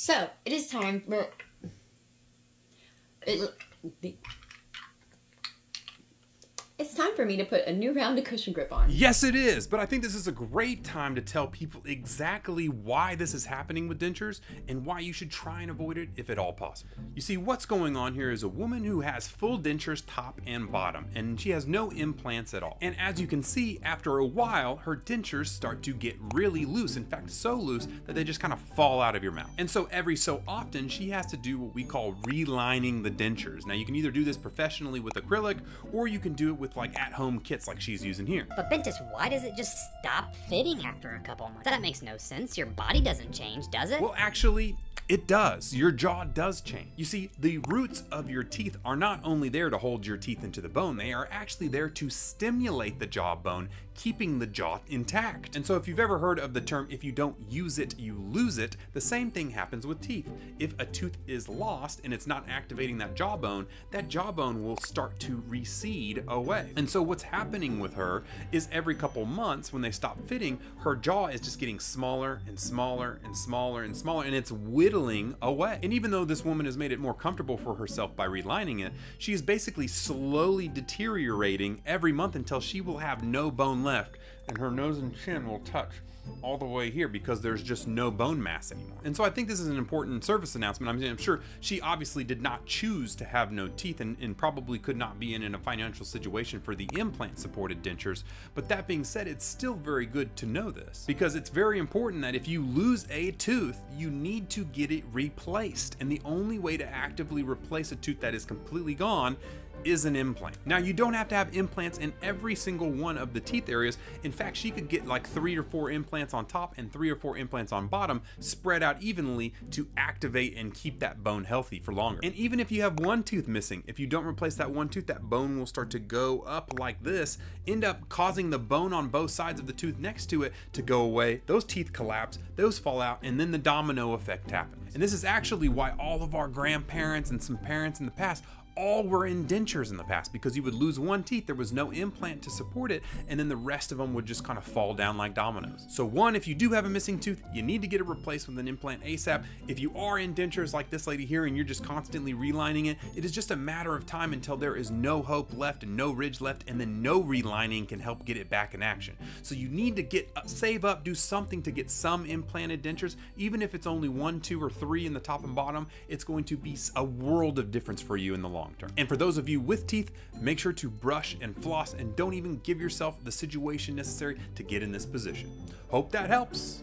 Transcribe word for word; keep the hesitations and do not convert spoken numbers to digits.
So, it is time for... It, it's time for me to put a new round of cushion grip on. Yes, it is. But I think this is a great time to tell people exactly why this is happening with dentures and why you should try and avoid it if at all possible. You see, what's going on here is a woman who has full dentures top and bottom, and she has no implants at all. And as you can see, after a while, her dentures start to get really loose. In fact, so loose that they just kind of fall out of your mouth. And so every so often, she has to do what we call relining the dentures. Now, you can either do this professionally with acrylic, or you can do it with like at-home kits like she's using here. But Bentist, why does it just stop fitting after a couple months? That makes no sense. Your body doesn't change, does it? Well, actually, it does. Your jaw does change. You see, the roots of your teeth are not only there to hold your teeth into the bone, they are actually there to stimulate the jawbone, keeping the jaw intact. And so if you've ever heard of the term, if you don't use it, you lose it, the same thing happens with teeth. If a tooth is lost and it's not activating that jawbone, that jawbone will start to recede away. And so what's happening with her is every couple months when they stop fitting, her jaw is just getting smaller and smaller and smaller and smaller, and it's whittling away. And even though this woman has made it more comfortable for herself by relining it, she is basically slowly deteriorating every month until she will have no bone left, and her nose and chin will touch all the way here because there's just no bone mass anymore. And so I think this is an important service announcement. I mean, I'm sure she obviously did not choose to have no teeth and, and probably could not be in, in a financial situation for the implant-supported dentures. But that being said, it's still very good to know this because it's very important that if you lose a tooth, you need to get it replaced. And the only way to actively replace a tooth that is completely gone is an implant. Now, you don't have to have implants in every single one of the teeth areas. In fact, she could get like three or four implants on top and three or four implants on bottom spread out evenly to activate and keep that bone healthy for longer. And even if you have one tooth missing, if you don't replace that one tooth, that bone will start to go up like this, end up causing the bone on both sides of the tooth next to it to go away. Those teeth collapse, those fall out, and then the domino effect happens. And this is actually why all of our grandparents and some parents in the past all were in dentures in the past, because you would lose one tooth, there was no implant to support it, and then the rest of them would just kind of fall down like dominoes. So one, if you do have a missing tooth, you need to get it replaced with an implant ASAP. If you are in dentures like this lady here and you're just constantly relining it, it is just a matter of time until there is no hope left and no ridge left, and then no relining can help get it back in action. So you need to get up, save up, do something to get some implanted dentures. Even if it's only one, two, or three in the top and bottom, it's going to be a world of difference for you in the long term. And for those of you with teeth, make sure to brush and floss and don't even give yourself the situation necessary to get in this position. Hope that helps.